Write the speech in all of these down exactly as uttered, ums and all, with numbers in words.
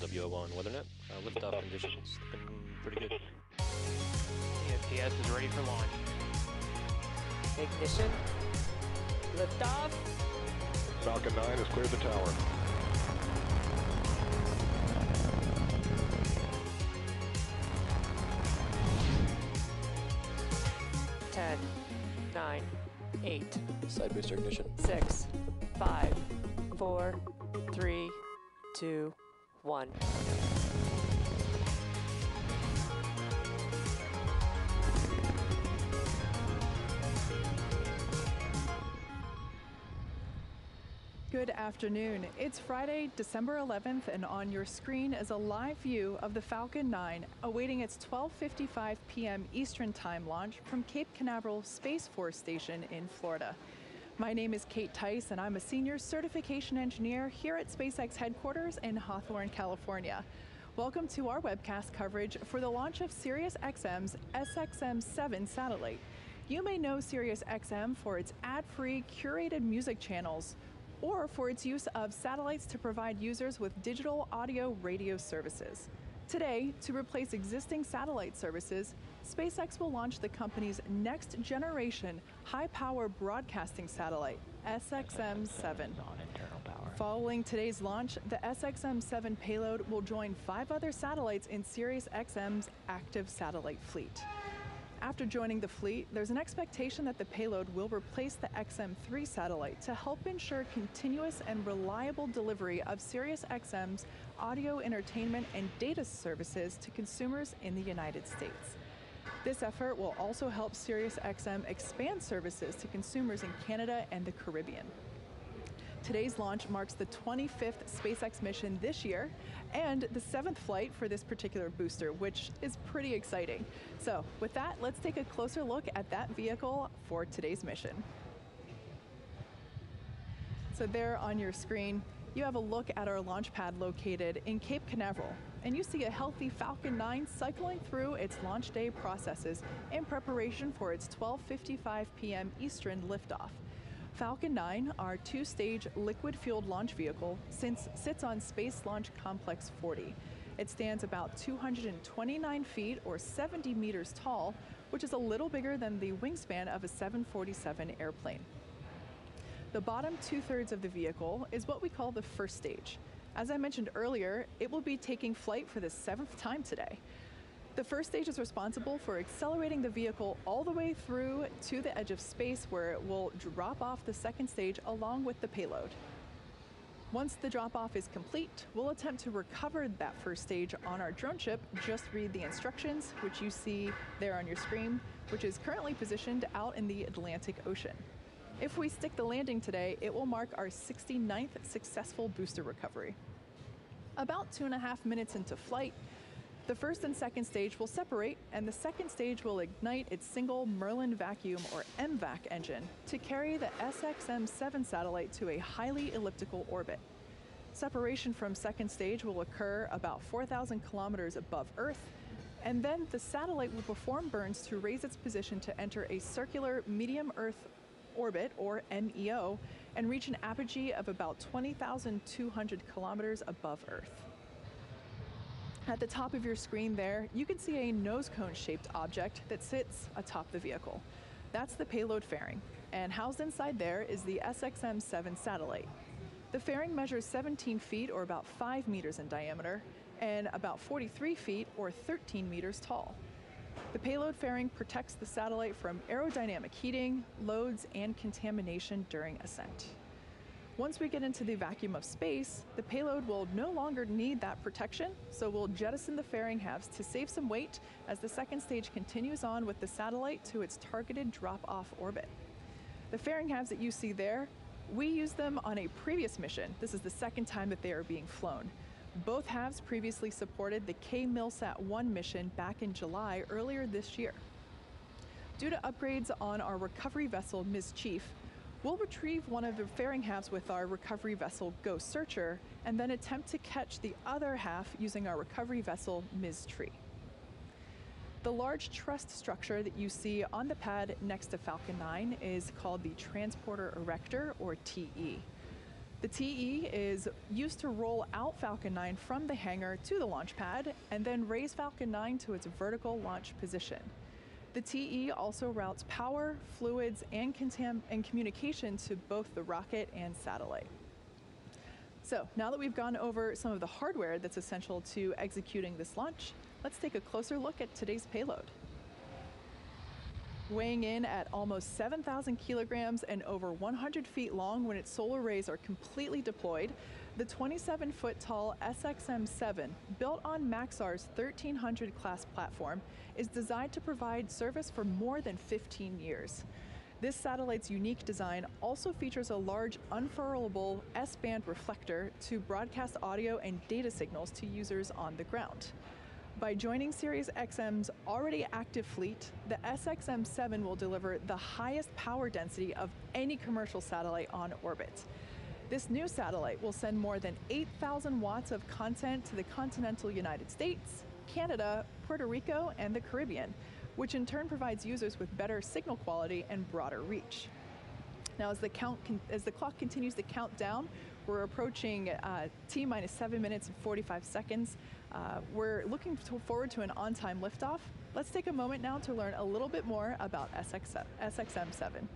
W O one WeatherNet. Uh, liftoff conditions looking pretty good. E S T S is ready for launch. Ignition. Liftoff. Falcon nine has cleared the tower. ten, nine, eight. Side booster ignition. six, five, four, three, two, one. Good afternoon. It's Friday, December eleventh, and on your screen is a live view of the Falcon nine awaiting its twelve fifty-five p m Eastern Time launch from Cape Canaveral Space Force Station in Florida. My name is Kate Tice, and I'm a senior certification engineer here at SpaceX headquarters in Hawthorne, California. Welcome to our webcast coverage for the launch of SiriusXM's S X M seven satellite. You may know SiriusXM for its ad-free, curated music channels, or for its use of satellites to provide users with digital audio radio services. Today, to replace existing satellite services, SpaceX will launch the company's next generation high-power broadcasting satellite, S X M seven. Following today's launch, the S X M seven payload will join five other satellites in SiriusXM's active satellite fleet. After joining the fleet, there's an expectation that the payload will replace the X M three satellite to help ensure continuous and reliable delivery of SiriusXM's audio, entertainment, and data services to consumers in the United States. This effort will also help SiriusXM expand services to consumers in Canada and the Caribbean. Today's launch marks the twenty-fifth SpaceX mission this year and the seventh flight for this particular booster, which is pretty exciting. So with that, let's take a closer look at that vehicle for today's mission. So there on your screen, you have a look at our launch pad located in Cape Canaveral, and you see a healthy Falcon nine cycling through its launch day processes in preparation for its twelve fifty-five p m Eastern liftoff. Falcon nine, our two-stage liquid-fueled launch vehicle, since sits on Space Launch Complex forty. It stands about two hundred twenty-nine feet or seventy meters tall, which is a little bigger than the wingspan of a seven forty-seven airplane. The bottom two-thirds of the vehicle is what we call the first stage. As I mentioned earlier, it will be taking flight for the seventh time today. The first stage is responsible for accelerating the vehicle all the way through to the edge of space, where it will drop off the second stage along with the payload. Once the drop-off is complete, we'll attempt to recover that first stage on our drone ship. Just read the instructions, which you see there on your screen, which is currently positioned out in the Atlantic Ocean. If we stick the landing today, it will mark our sixty-ninth successful booster recovery. About two and a half minutes into flight, the first and second stage will separate, and the second stage will ignite its single Merlin vacuum, or M VAC, engine to carry the S X M seven satellite to a highly elliptical orbit. Separation from second stage will occur about four thousand kilometers above Earth, and then the satellite will perform burns to raise its position to enter a circular medium Earth orbit, or M E O, and reach an apogee of about twenty thousand two hundred kilometers above Earth. At the top of your screen there, you can see a nose cone-shaped object that sits atop the vehicle. That's the payload fairing, and housed inside there is the S X M seven satellite. The fairing measures seventeen feet, or about five meters in diameter, and about forty-three feet, or thirteen meters tall. The payload fairing protects the satellite from aerodynamic heating, loads, and contamination during ascent. Once we get into the vacuum of space, the payload will no longer need that protection, so we'll jettison the fairing halves to save some weight as the second stage continues on with the satellite to its targeted drop-off orbit. The fairing halves that you see there, we used them on a previous mission. This is the second time that they are being flown. Both halves previously supported the K MILSAT one mission back in July earlier this year. Due to upgrades on our recovery vessel, Miz Chief, we'll retrieve one of the fairing halves with our recovery vessel, GO Searcher, and then attempt to catch the other half using our recovery vessel, Miz Tree. The large truss structure that you see on the pad next to Falcon nine is called the Transporter Erector, or T E. The T E is used to roll out Falcon nine from the hangar to the launch pad and then raise Falcon nine to its vertical launch position. The T E also routes power, fluids, and, contam and communication to both the rocket and satellite. So now that we've gone over some of the hardware that's essential to executing this launch, let's take a closer look at today's payload. Weighing in at almost seven thousand kilograms and over one hundred feet long when its solar arrays are completely deployed, the twenty-seven foot tall S X M seven, built on Maxar's thirteen hundred class platform, is designed to provide service for more than fifteen years. This satellite's unique design also features a large unfurlable S-band reflector to broadcast audio and data signals to users on the ground. By joining SiriusXM's already active fleet, the S X M seven will deliver the highest power density of any commercial satellite on orbit. This new satellite will send more than eight thousand watts of content to the continental United States, Canada, Puerto Rico, and the Caribbean, which in turn provides users with better signal quality and broader reach. Now, as the, count as the clock continues to count down, we're approaching uh, T minus seven minutes and forty-five seconds. Uh, we're looking forward to an on-time liftoff. Let's take a moment now to learn a little bit more about S X M seven.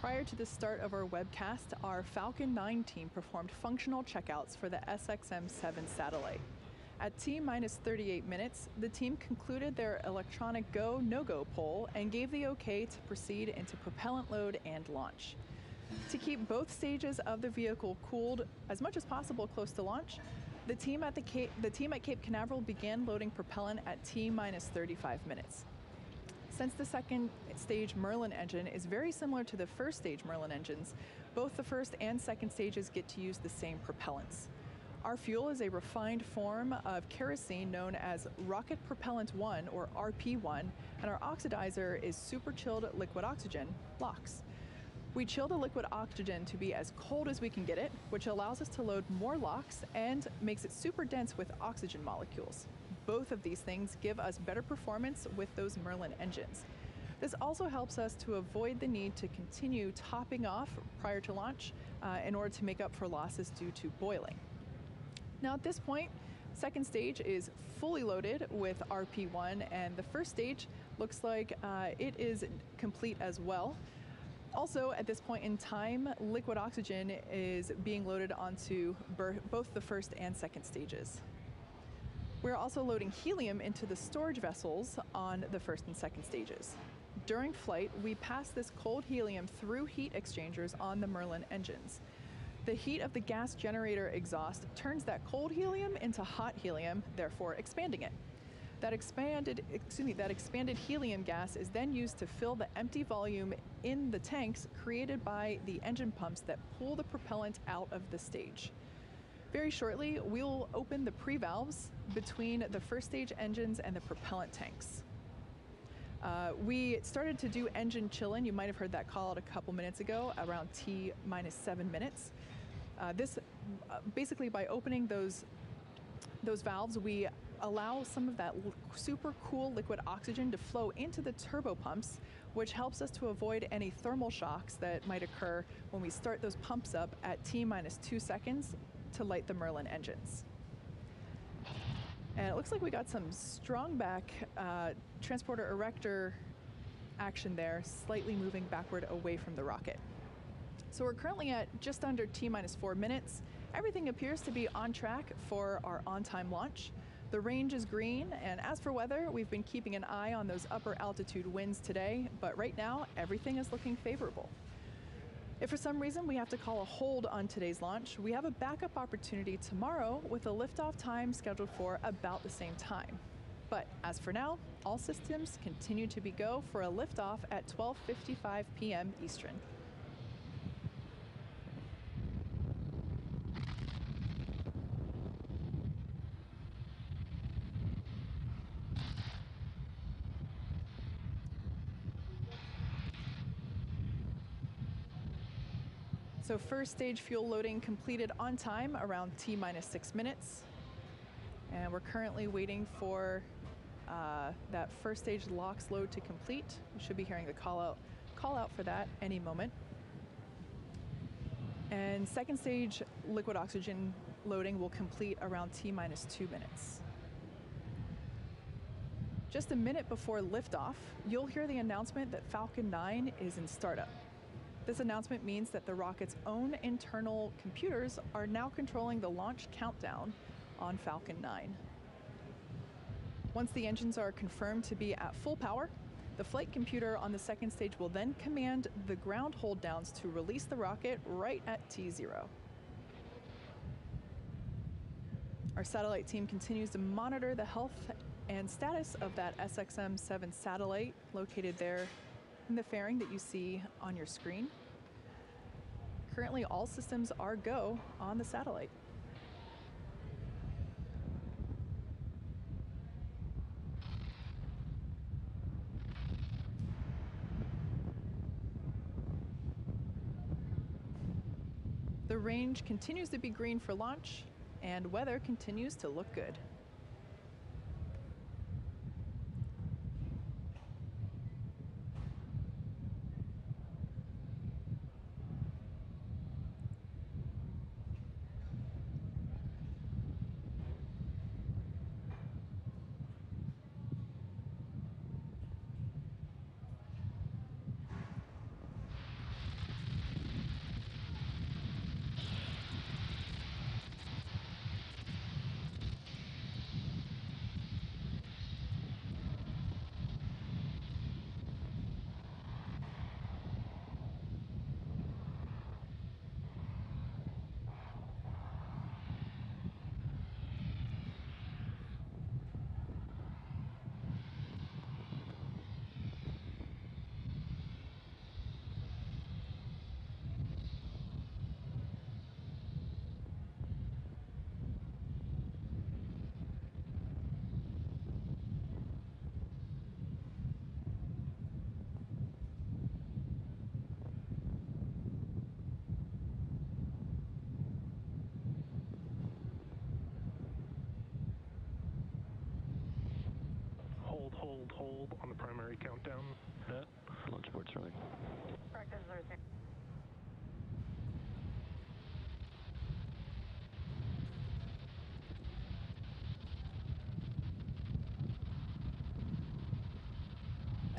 Prior to the start of our webcast, our Falcon nine team performed functional checkouts for the S X M seven satellite. At T minus thirty-eight minutes, the team concluded their electronic go, no-go poll and gave the okay to proceed into propellant load and launch. To keep both stages of the vehicle cooled as much as possible close to launch, the team at, the Cape, the team at Cape Canaveral began loading propellant at T minus thirty-five minutes. Since the second stage Merlin engine is very similar to the first stage Merlin engines, both the first and second stages get to use the same propellants. Our fuel is a refined form of kerosene known as Rocket Propellant one, or R P one, and our oxidizer is super-chilled liquid oxygen, LOX. We chill the liquid oxygen to be as cold as we can get it, which allows us to load more LOX and makes it super dense with oxygen molecules. Both of these things give us better performance with those Merlin engines. This also helps us to avoid the need to continue topping off prior to launch uh, in order to make up for losses due to boiling. Now at this point, second stage is fully loaded with R P one, and the first stage looks like uh, it is complete as well. Also, at this point in time, liquid oxygen is being loaded onto both the first and second stages. We're also loading helium into the storage vessels on the first and second stages. During flight, we pass this cold helium through heat exchangers on the Merlin engines. The heat of the gas generator exhaust turns that cold helium into hot helium, therefore expanding it. That expanded, excuse me, that expanded helium gas is then used to fill the empty volume in the tanks created by the engine pumps that pull the propellant out of the stage. Very shortly, we'll open the pre-valves between the first stage engines and the propellant tanks. Uh, we started to do engine chillin'. You might have heard that call out a couple minutes ago, around T minus seven minutes. Uh, this, uh, basically by opening those, those valves, we allow some of that super cool liquid oxygen to flow into the turbo pumps, which helps us to avoid any thermal shocks that might occur when we start those pumps up at T minus two seconds to light the Merlin engines. And it looks like we got some strong back uh, Transporter Erector action there, slightly moving backward away from the rocket. So we're currently at just under T minus four minutes. Everything appears to be on track for our on-time launch. The range is green, and as for weather, we've been keeping an eye on those upper altitude winds today, but right now, everything is looking favorable. If for some reason we have to call a hold on today's launch, we have a backup opportunity tomorrow with a liftoff time scheduled for about the same time. But as for now, all systems continue to be go for a liftoff at twelve fifty-five p m Eastern. So first stage fuel loading completed on time around T minus six minutes. And we're currently waiting for uh, that first stage LOX load to complete. We should be hearing the call out, call out for that any moment. And second stage liquid oxygen loading will complete around T minus two minutes. Just a minute before liftoff, you'll hear the announcement that Falcon nine is in startup. This announcement means that the rocket's own internal computers are now controlling the launch countdown on Falcon nine. Once the engines are confirmed to be at full power, the flight computer on the second stage will then command the ground hold downs to release the rocket right at T zero. Our satellite team continues to monitor the health and status of that S X M seven satellite located there in the fairing that you see on your screen. Currently, all systems are go on the satellite. The range continues to be green for launch, and weather continues to look good. Hold, hold on the primary countdown. That launch board's running. Correct, this is our thing.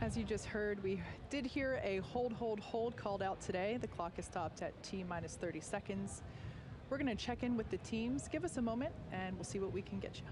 As you just heard, we did hear a hold, hold, hold called out today. The clock is stopped at T minus thirty seconds. We're going to check in with the teams. Give us a moment, and we'll see what we can get you.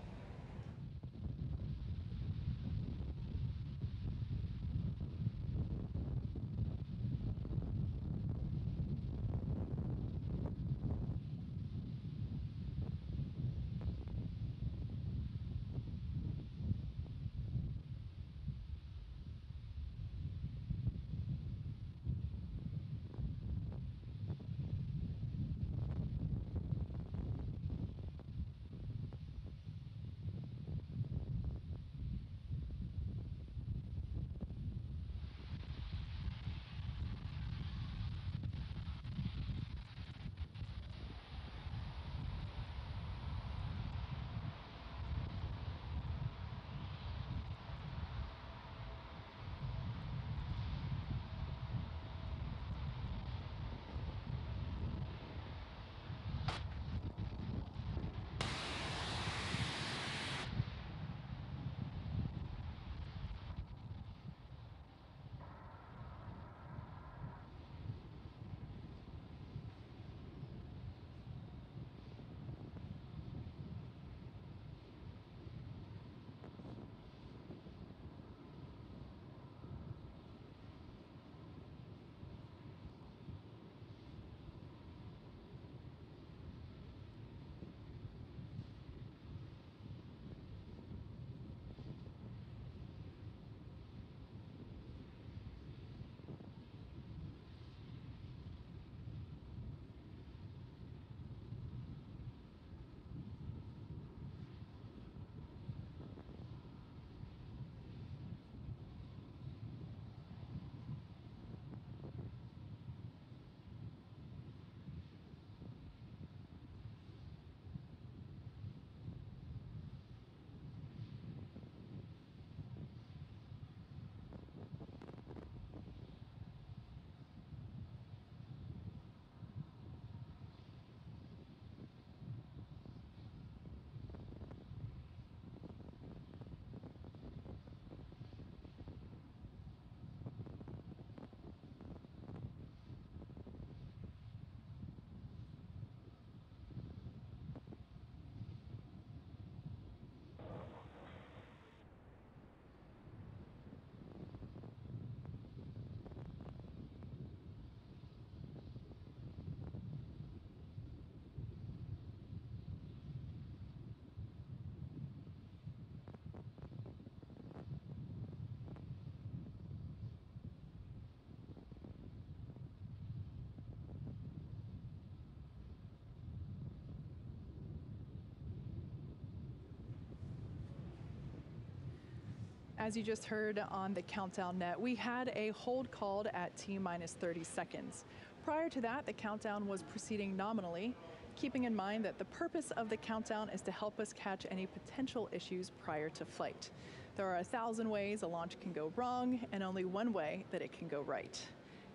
As you just heard on the Countdown Net, we had a hold called at T minus thirty seconds. Prior to that, the countdown was proceeding nominally, keeping in mind that the purpose of the countdown is to help us catch any potential issues prior to flight. There are a thousand ways a launch can go wrong, and only one way that it can go right.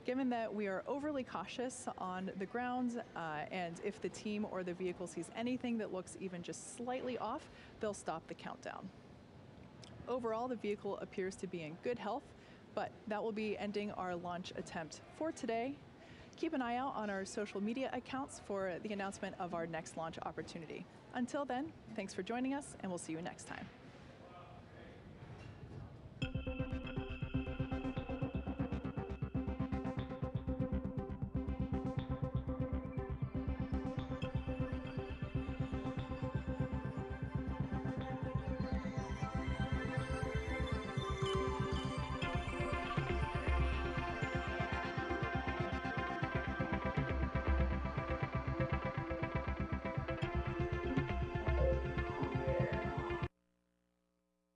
Given that we are overly cautious on the ground, uh, and if the team or the vehicle sees anything that looks even just slightly off, they'll stop the countdown. Overall, the vehicle appears to be in good health, but that will be ending our launch attempt for today. Keep an eye out on our social media accounts for the announcement of our next launch opportunity. Until then, thanks for joining us, and we'll see you next time.